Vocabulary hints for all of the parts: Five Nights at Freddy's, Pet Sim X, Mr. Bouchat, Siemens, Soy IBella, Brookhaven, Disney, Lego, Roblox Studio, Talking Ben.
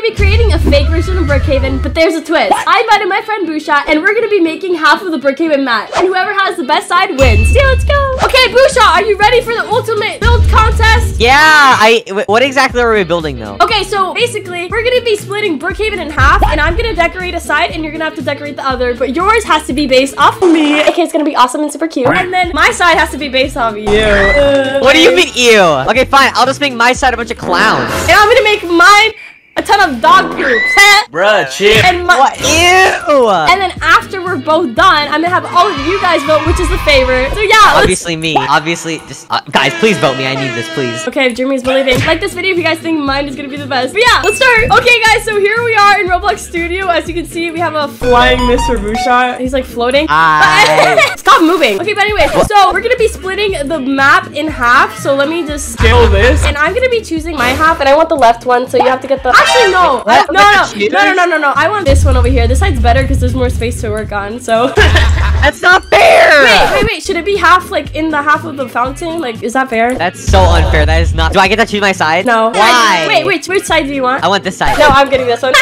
going to be creating a fake version of Brookhaven, but there's a twist. I invited my friend Bouchat, and we're going to be making half of the Brookhaven map, and whoever has the best side wins. Yeah, let's go. Okay, Bouchat, are you ready for the ultimate build contest? Yeah, what exactly are we building, though? Okay, so basically, we're going to be splitting Brookhaven in half, and I'm going to decorate a side, and you're going to have to decorate the other, but yours has to be based off of me. Okay, it's going to be awesome and super cute. And then my side has to be based off of you. What do you mean, you? Okay, fine. I'll just make my side a bunch of clowns. And I'm going to make mine a ton of dog poop. Bruh, chill. And what? Ew. And then after we're both done, I'm gonna have all of you guys vote which is the favorite. So yeah, obviously me. Obviously, just guys, please vote me. I need this, please. Okay, Jimmy's believing. Like this video if you guys think mine is gonna be the best. But yeah, let's start. Okay, guys, so here we are in Roblox Studio. As you can see, we have a flying Mr. Bouchat. He's like floating. Stop moving. Okay, but anyway, so we're gonna be splitting the map in half. So let me just scale this. And I'm gonna be choosing my half, and I want the left one. So you have to get the. Actually, no. No. I want this one over here. This side's better because there's more space to work on, so. That's not fair! Wait. Should it be half, like, in the half of the fountain? Like, is that fair? That's so unfair. That is not. Do I get to choose my side? No. Why? Wait. Which side do you want? I want this side. No, I'm getting this one.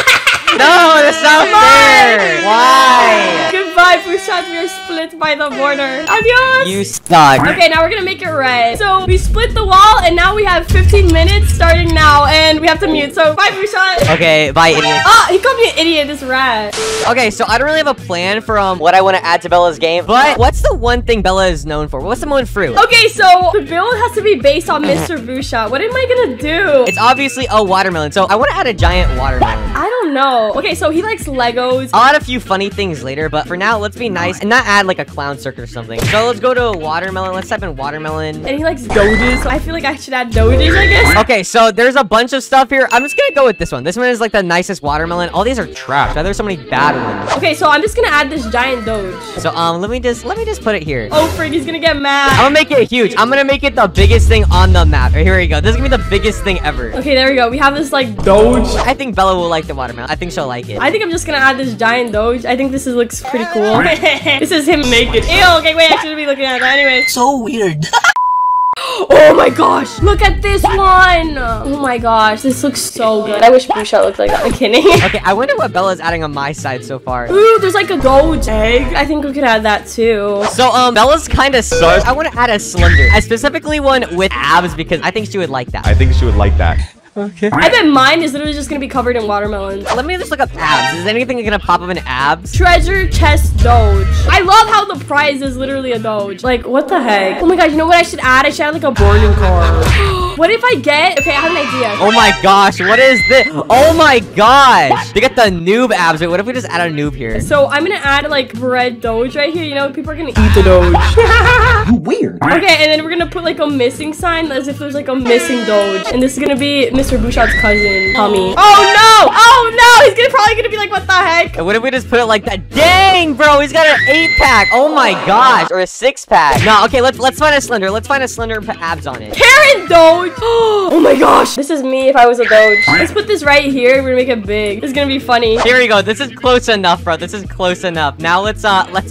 No, that's not fair! Why? Goodbye, Bouchat. We are split by the border. Adios! You suck. Okay, now we're gonna make it red. So, we split the wall, and now we have 15 minutes starting now, and we have to mute. So, bye, Bouchat. Okay, bye, idiot. Oh, he called me an idiot, this rat. Okay, so I don't really have a plan for what I want to add to Bella's game, but what's the one thing Bella is known for? What's the one fruit? Okay, so the build has to be based on Mr. Bouchat. What am I gonna do? It's obviously a watermelon, so I want to add a giant watermelon. I don't know. Okay, so he likes Legos. I'll add a few funny things later, but for now, let's be nice and not add like a clown circus or something. So let's go to a watermelon. Let's type in watermelon. And he likes Doges. So I feel like I should add Doges, I guess. Okay, so there's a bunch of stuff here. I'm just gonna go with this one. This one is like the nicest watermelon. All these are trash. Now there's so many bad ones. Okay, so I'm just gonna add this giant Doge. So let me just put it here. Oh, frig, he's gonna get mad. I'm gonna make it huge. I'm gonna make it the biggest thing on the map. Right, here we go. This is gonna be the biggest thing ever. Okay, there we go. We have this like Doge. I think Bella will like the watermelon. I think she'll like it. I think I'm just gonna add this giant Doge. I think this looks pretty cool. This is him naked. Ew, okay, wait, I shouldn't be looking at that. Anyway. So weird. Oh my gosh, look at this one. Oh my gosh, this looks so good. I wish Bouchat looked like that. I'm kidding. Okay, I wonder what Bella's adding on my side so far. Ooh, there's like a gold egg. I think we could add that too. So, Bella's kind of sus. I want to add a slender. I specifically one with abs because I think she would like that. Okay. I bet mine is literally just gonna be covered in watermelons. Let me just look up abs. Is anything gonna pop up in abs? Treasure chest Doge. I love how the prize is literally a Doge. Like, what the heck? Oh my god, you know what I should add? I should add like a boarding car. What if I get... Okay, I have an idea. Oh my gosh, what is this? Oh my gosh. They got the noob abs. Wait, what if we just add a noob here? So I'm going to add like bread Doge right here. You know, people are going to eat the Doge. Weird. Okay, and then we're going to put like a missing sign as if there's like a missing Doge. And this is going to be Mr. Bouchat's cousin, Tommy. Oh no. He's probably going to be like, what the heck? And what if we just put it like that? Dang, bro. He's got an 8-pack. Oh my gosh. Or a 6-pack. No, okay, let's find a slender. Let's find a slender and put abs on it. Karen Doge. Oh my gosh. This is me if I was a Doge. Let's put this right here. We're gonna make it big. It's gonna be funny. Here we go. This is close enough, bro. This is close enough. Now let's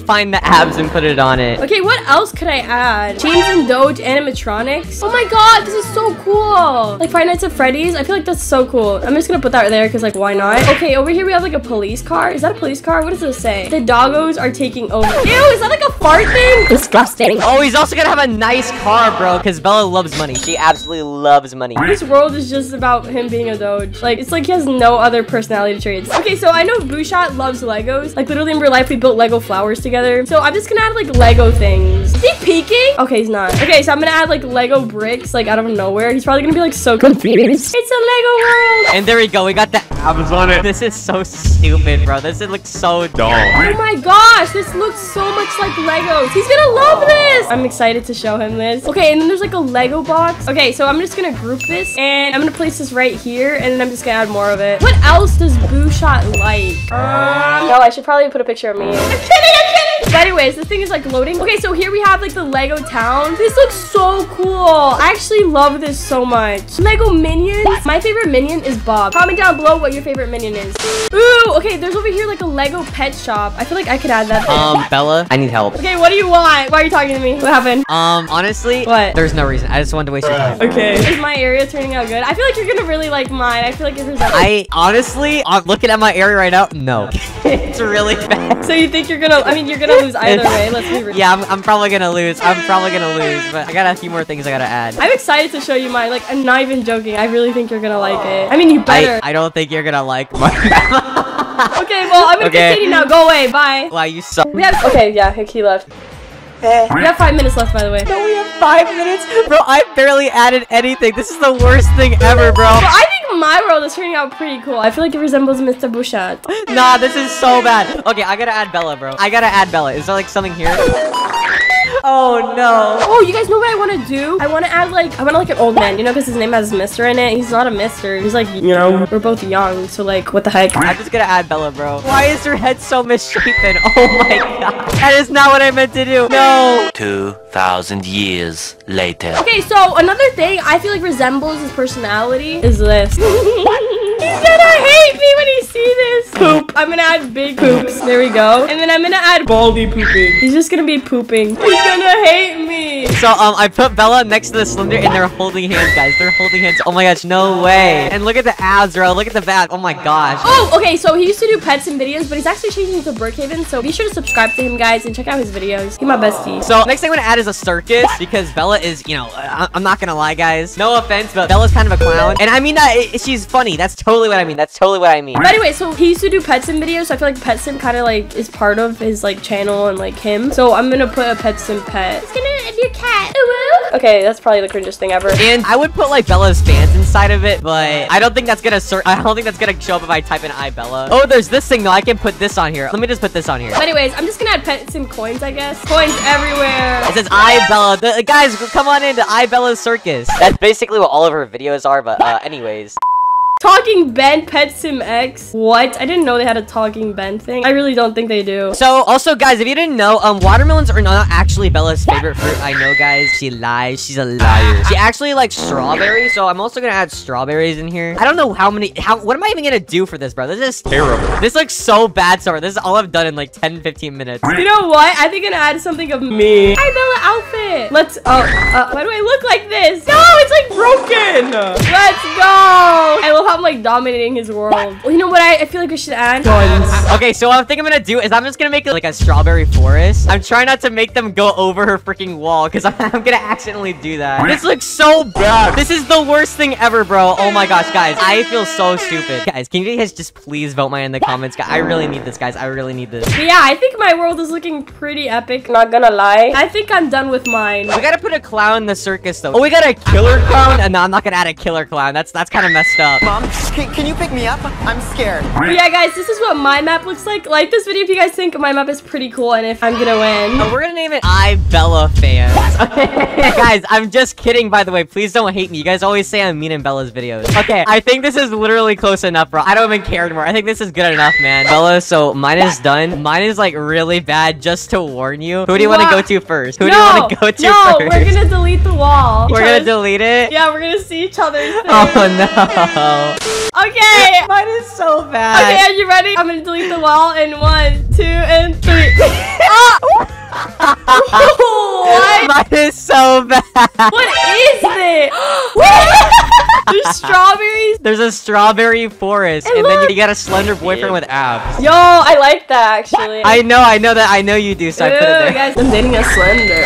find the abs and put it on it. Okay, what else could I add? Chains and Doge animatronics. Oh my god, this is so cool. Like Five Nights at Freddy's. I feel like that's so cool. I'm just gonna put that right there because like why not? Okay, over here we have like a police car. Is that a police car? What does this say? The doggos are taking over. Ew, is that like a fart thing? Disgusting. Oh, he's also gonna have a nice car, bro, because Bella loves money. She absolutely loves money. This world is just about him being a Doge. Like, it's like he has no other personality traits. Okay, so I know Bouchat loves Legos. Like, literally in real life, we built Lego flowers together. So I'm just gonna add, like, Lego things. Is he peeking? Okay, he's not. Okay, so I'm gonna add, like, Lego bricks, like, out of nowhere. He's probably gonna be, like, so confused. It's a Lego world! And there we go. We got the abs on it. This is so stupid, bro. This looks so dull. Oh my gosh, this looks so much like Legos. He's gonna love this! I'm excited to show him this. Okay, and then there's, like, a Lego box. Okay, so I'm just gonna group this and I'm gonna place this right here and then I'm just gonna add more of it. What else does Bouchat like? No, I should probably put a picture of me. I'm kidding! But anyways, this thing is like loading. Okay, so here we have like the Lego town. This looks so cool. I actually love this so much. Lego minions. My favorite minion is Bob. Comment down below what your favorite minion is. Ooh, okay, there's over here like a Lego pet shop. I feel like I could add that. Bella, I need help. Okay, what do you want? Why are you talking to me? What happened? Honestly, what? There's no reason. I just wanted to waste your time. Okay. Is my area turning out good? I feel like you're gonna really like mine. I feel like it resembles. I honestly, I'm looking at my area right now. No. It's really bad. So you think you're gonna, I mean, you're gonna lose either way. Let's be real. Yeah, I'm probably gonna lose. But I got a few more things I gotta add. I'm excited to show you mine. Like, I'm not even joking. I really think you're gonna like it. I mean, you better. I don't think you're gonna like mine. Okay, well, I'm gonna continue now. Go away. Bye. Wow, you suck. We have, okay, yeah, he left. We have 5 minutes left, by the way. No, we have 5 minutes? Bro, I barely added anything. This is the worst thing ever, bro. Well, I think my world is turning out pretty cool. I feel like it resembles Mr. Bouchat. Nah, this is so bad. Okay, I gotta add Bella, bro. I gotta add Bella. Is there, like, something here? Oh, no. Oh, you guys know what I want to do? I want to add, like, I want to like an old man, you know, because his name has Mr. in it. He's not a Mr. He's like, you know, we're both young, so, like, what the heck? I'm just going to add Bella, bro. Why is her head so misshapen? Oh, my God. That is not what I meant to do. No. 2,000 years later. Okay, so another thing I feel like resembles his personality is this. He's gonna hate me when he sees this. Poop. I'm gonna add big poops. There we go. And then I'm gonna add baldy pooping. He's just gonna be pooping. He's gonna hate me. So, I put Bella next to the Slender and they're holding hands, guys. They're holding hands. Oh my gosh, no way. And look at the abs, bro. Look at the back. Oh my gosh. Oh, okay. So, he used to do pets and videos, but he's actually changing to Brookhaven. So, be sure to subscribe to him, guys, and check out his videos. He's my bestie. So, next thing I'm gonna add is a circus because Bella is, you know, I'm not gonna lie, guys. No offense, but Bella's kind of a clown. And I mean that she's funny. That's totally what I mean. That's totally what I mean. But anyway, so he used to do Pet Sim videos, so I feel like Pet Sim kind of like is part of his like channel and like him. So I'm gonna put a Pet Sim pet. It's gonna be a cat. Okay, that's probably the cringiest thing ever. And I would put like Bella's fans inside of it, but I don't think that's gonna show up if I type in I Bella. Oh, there's this thing though. I can put this on here. Let me just put this on here. But anyways, I'm just gonna add Pet Sim coins, I guess. Coins everywhere. It says I Bella. Guys, come on into I Bella's circus. That's basically what all of her videos are. But anyways. Talking Ben, Pet Sim X. What? I didn't know they had a Talking Ben thing. I really don't think they do. So, also, guys, if you didn't know, watermelons are not actually Bella's favorite fruit. I know, guys. She lies. She's a liar. She actually likes strawberries, so I'm also gonna add strawberries in here. I don't know how many... What am I even gonna do for this, bro? This is terrible. This looks so bad, so this is all I've done in, like, 10, 15 minutes. You know what? I think I'm gonna add something of me. I Bella outfit. Let's... why do I look like this? No, it's, like, broken. Let's go. I love how I'm like dominating his world. Well, you know what? I feel like we should add guns. Okay, so what I think I'm gonna do is I'm just gonna make like a strawberry forest. I'm trying not to make them go over her freaking wall because I'm gonna accidentally do that. This looks so bad. This is the worst thing ever, bro. Oh my gosh, guys, I feel so stupid. Guys, can you guys just please vote mine in the comments? I really need this, guys. I really need this. But yeah, I think my world is looking pretty epic. Not gonna lie. I think I'm done with mine. We gotta put a clown in the circus though. Oh, we got a killer clown. No, I'm not gonna add a killer clown. That's kind of messed up. Can you pick me up? I'm scared. Yeah, guys, this is what my map looks like. Like this video if you guys think my map is pretty cool and if I'm gonna win. We're gonna name it I Bella Fans. Okay. Guys, I'm just kidding, by the way. Please don't hate me. You guys always say I'm mean in Bella's videos. Okay, I think this is literally close enough, bro. I don't even care anymore. I think this is good enough, man. Bella, so mine is done. Mine is, like, really bad, just to warn you. Who do you want to go to first? Who do you want to go to first? No, we're gonna delete the wall. We're gonna delete it? Yeah, we're gonna see each other's face. Oh, no. Okay, mine is so bad. Okay, are you ready? I'm gonna delete the wall in 1, 2, and 3. What? Mine is so bad. What is this? There's strawberries. There's a strawberry forest, and then you got a slender boyfriend with abs. Yo, I like that actually. I know that. I know you do. So I put it there. Guys, I'm dating a slender.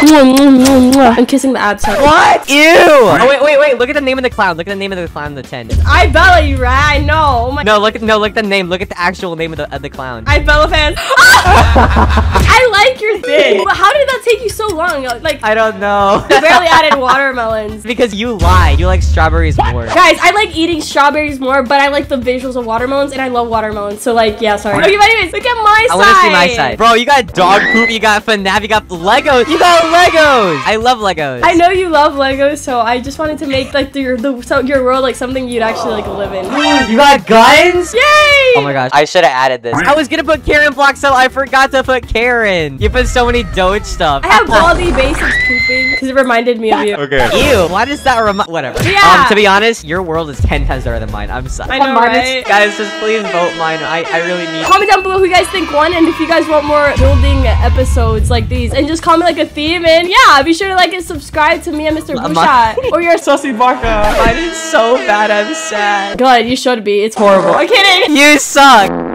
I'm kissing the abs. What? Ew. Oh wait. Look at the name of the clown. Look at the name of the clown. The tent. I Bella, you right? I know. Oh my. No, look at the name. Look at the actual name of the clown. I Bella fans. I like your thing. But how did that take you so long? Like I don't know. You barely added watermelons. Because you lie. You like strawberries more. Guys, I like eating strawberries more, but I like the visuals of watermelons, and I love watermelons. So, like, yeah, sorry. Okay, but anyways, look at my side. I want to see my side. Bro, you got dog poop, you got FNAF, you got Legos. You got Legos. I love Legos. I know you love Legos, so I just wanted to make, like, your world, like, something you'd actually, like, live in. You got guns? Yay! Oh, my gosh. I should have added this. I was going to put Karen blocks out. I forgot to put Karen. You put so many Doge stuff. I have all the basics pooping because it reminded me of you. Okay. Ew. Why does that remind? Whatever. Yeah. To be honest, your world is 10 times better than mine. I'm sorry. I know, right? Guys, just please vote mine. I really need. Comment down below who you guys think won, and if you guys want more building episodes like these, and just comment like a theme, and yeah, be sure to like and subscribe to me and Mr. Bouchat. Or your saucy Barca. Mine is so bad. I'm sad. God, you should be. It's horrible. I'm kidding. You suck.